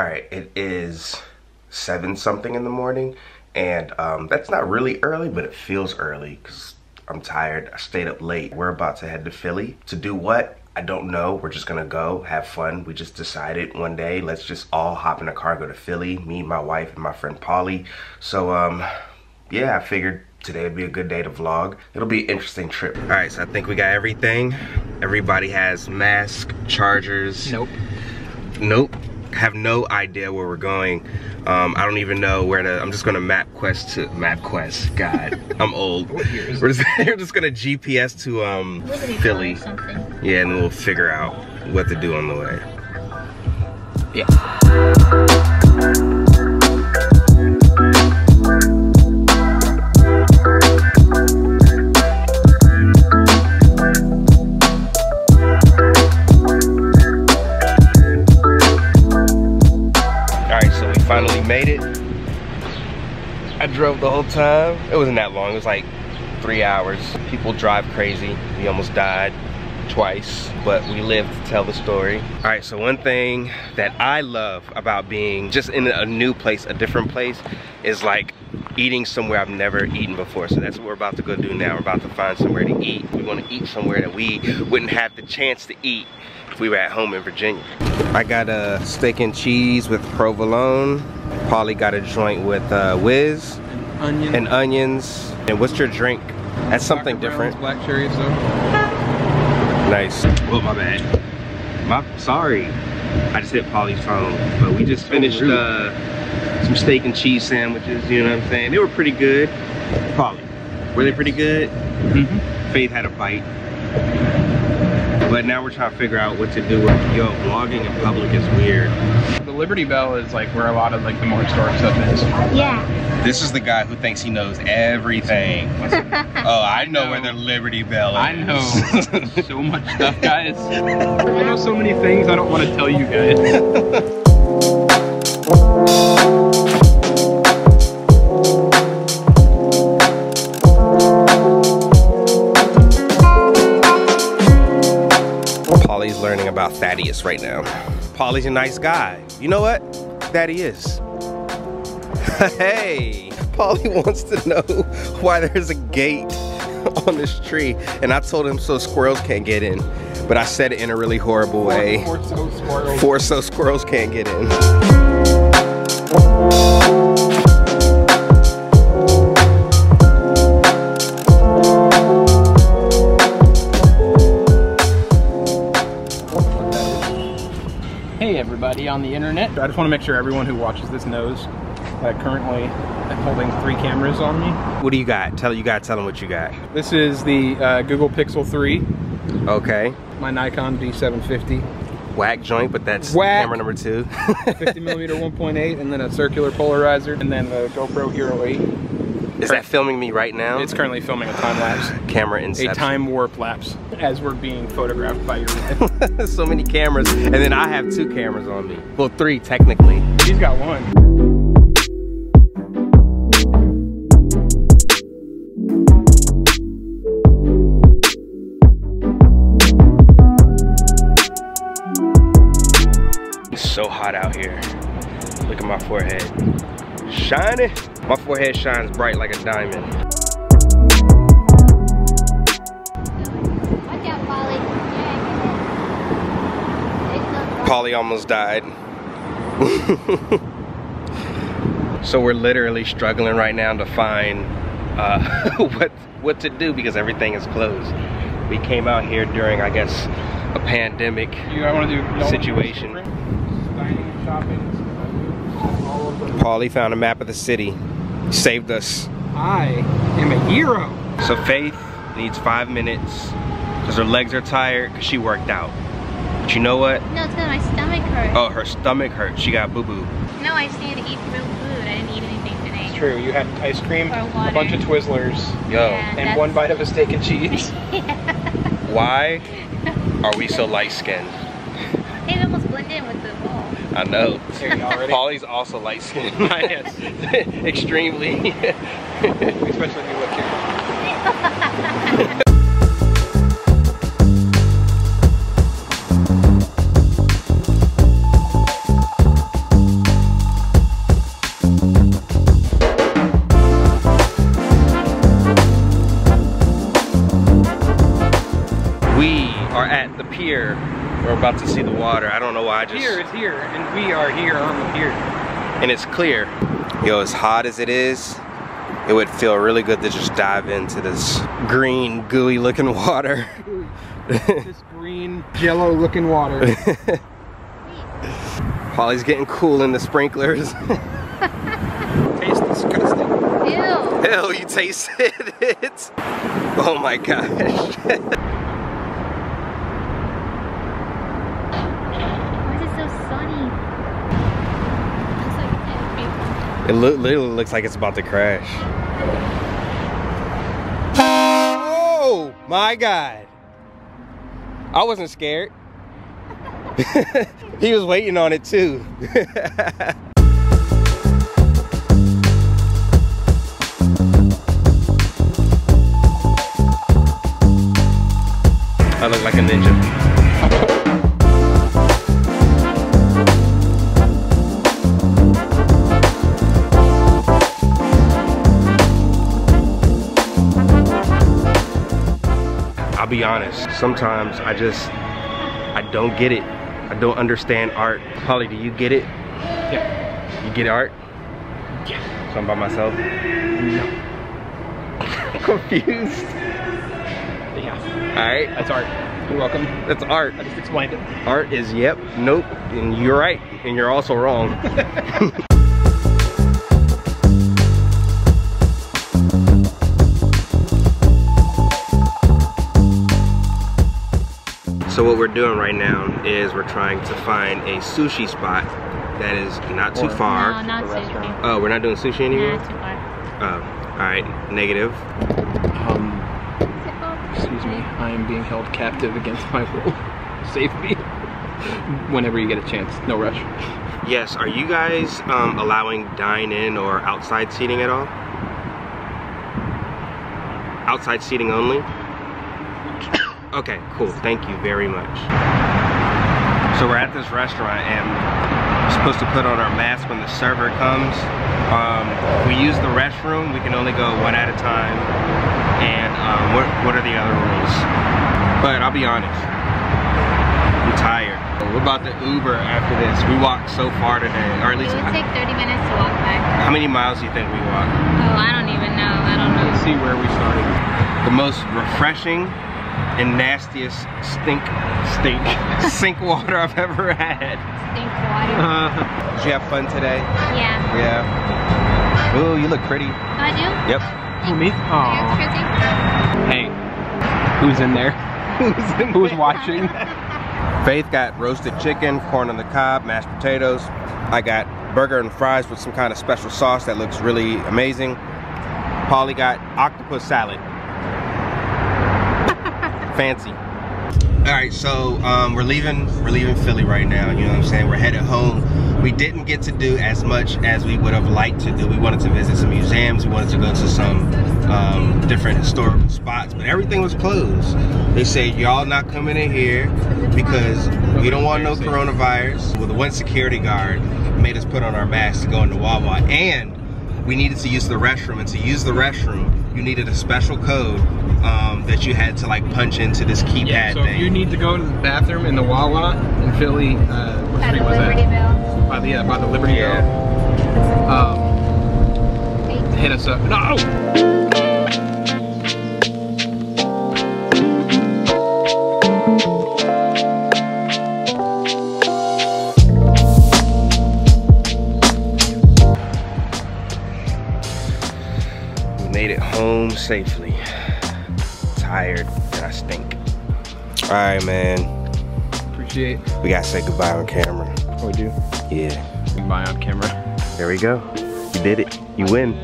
Alright, it is 7-something in the morning, and that's not really early, but it feels early because I'm tired. I stayed up late. We're about to head to Philly. To do what? I don't know. We're just gonna go have fun. We just decided one day, let's just all hop in a car, go to Philly, me, my wife, and my friend Polly. So yeah, I figured today would be a good day to vlog. It'll be an interesting trip. All right, so I think we got everything. Everybody has masks, chargers. Nope. Have no idea where we're going. I don't even know where to. I'm just gonna map quest. God, I'm old. We're just gonna GPS to Philly. Yeah, and we'll figure out what to do on the way. Yeah. Made it. I drove the whole time. It wasn't that long, it was like 3 hours. People drive crazy. We almost died twice, but we lived to tell the story. All right, so one thing that I love about being just in a new place, a different place, is like eating somewhere I've never eaten before. So that's what we're about to go do now. We're about to find somewhere to eat. We want to eat somewhere that we wouldn't have the chance to eat if we were at home in Virginia. I got a steak and cheese with provolone. Polly got a joint with whiz and onions. And what's your drink? That's something different. Black cherry soda. Nice. Oh, my bad. Sorry. I just hit Polly's phone. But we just finished some steak and cheese sandwiches, you know what I'm saying? They were pretty good. Polly, were they pretty good? Mm-hmm. Faith had a bite. But now we're trying to figure out what to do with, yo, vlogging in public is weird. The Liberty Bell is like where a lot of like the more historic stuff is. Yeah. This is the guy who thinks he knows everything. I know where the Liberty Bell is. I know so much stuff, guys. I know so many things I don't want to tell you guys. Learning about Thaddeus right now. Polly's a nice guy. You know what? That he is. Hey, Polly wants to know why there's a gate on this tree, and I told him so squirrels can't get in, but I said it in a really horrible way. For so squirrels can't get in. On the internet. I just want to make sure everyone who watches this knows that currently I'm holding 3 cameras on me. What do you got? Tell them what you got. This is the Google Pixel 3. Okay. My Nikon V750. Whack joint, but that's whack. Camera number 2. 50mm 1.8, and then a circular polarizer, and then the GoPro Hero 8. Is that filming me right now? It's currently filming a time lapse. Camera inception. A time warp lapse as we're being photographed by your wife. So many cameras, and then I have 2 cameras on me. Well, 3 technically. She's got 1. It's so hot out here. Look at my forehead. Shiny. My forehead shines bright like a diamond. Watch out, Polly. Polly almost died. So we're literally struggling right now to find what to do because everything is closed. We came out here during, I guess, a pandemic situation. Polly found a map of the city. Saved us. I am a hero. So Faith needs 5 minutes because her legs are tired because she worked out. But you know what? No, it's because my stomach hurts. Oh, her stomach hurts. She got boo-boo. No, I just needed to eat real food. I didn't eat anything today. It's true. You had ice cream, a bunch of Twizzlers, and 1 bite of a steak and cheese. Yeah. Why are we so light-skinned? They've almost blended in with the wall. I know. Polly's also light skinned. Yes. Extremely. Especially if you look here. here, we're about to see the water. I don't know why I just... Here is here, and we are here on the pier. And it's clear. Yo, as hot as it is, it would feel really good to just dive into this green, gooey looking water. This green, jello looking water. Holly's getting cool in the sprinklers. Tastes disgusting. Ew. Ew, you tasted it. Oh my gosh. It literally looks like it's about to crash. Oh my God. I wasn't scared. He was waiting on it too. I look like a ninja. Be honest, sometimes I don't get it. I don't understand art. Holly, do you get it? Yeah. You get art? Yeah. So I'm by myself? No. I'm confused. Yeah. Alright. That's art. You're welcome. That's art. I just explained it. Art is yep, nope, and you're right, and you're also wrong. So what we're doing right now is we're trying to find a sushi spot that is not too far. No, not sushi. Oh, we're not doing sushi anymore? Not too far. Oh, all right, negative. Excuse me, I am being held captive against my will. Save me. Whenever you get a chance, no rush. Yes, are you guys allowing dine-in or outside seating at all? Outside seating only? Okay, cool, thank you very much. So we're at this restaurant and we're supposed to put on our mask when the server comes. We use the restroom, we can only go one at a time. And what are the other rules? But I'll be honest, I'm tired. We're about to Uber after this. We walked so far today, or at least- It would take 30 minutes to walk back. How many miles do you think we walked? Oh, I don't even know, I don't know. Let's see where we started. The most refreshing and nastiest sink water I've ever had. Stink water. Did you have fun today? Yeah. Yeah. Ooh, you look pretty. Oh, I do? Yep. Thanks. Me? Aww. Hey, who's in there? Who's watching? Faith got roasted chicken, corn on the cob, mashed potatoes. I got burger and fries with some kind of special sauce that looks really amazing. Polly got octopus salad. Fancy. All right, so we're leaving Philly right now, you know what I'm saying? We're headed home. We didn't get to do as much as we would have liked to do. We wanted to visit some museums, we wanted to go to some different historical spots, but everything was closed. They said, y'all not coming in here because we don't want no coronavirus. Well, the one security guard made us put on our masks to go into Wawa, and we needed to use the restroom, and to use the restroom, you needed a special code that you had to like punch into this keypad so thing. If you need to go to the bathroom in the Wawa in Philly, by the Liberty Bell. Hit us up. No! We made it home safely. Tired and I stink. All right, man. Appreciate it. We gotta say goodbye on camera. Oh, we do? Yeah. Goodbye on camera. There we go. You did it. You win.